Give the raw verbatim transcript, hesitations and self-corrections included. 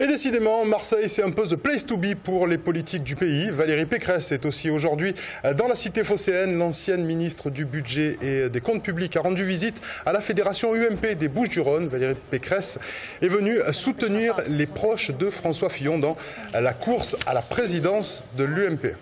Et décidément, Marseille, c'est un peu the place to be pour les politiques du pays. Valérie Pécresse est aussi aujourd'hui dans la cité phocéenne. L'ancienne ministre du Budget et des Comptes Publics a rendu visite à la fédération U M P des Bouches-du-Rhône. Valérie Pécresse est venue soutenir les proches de François Fillon dans la course à la présidence de l'U M P.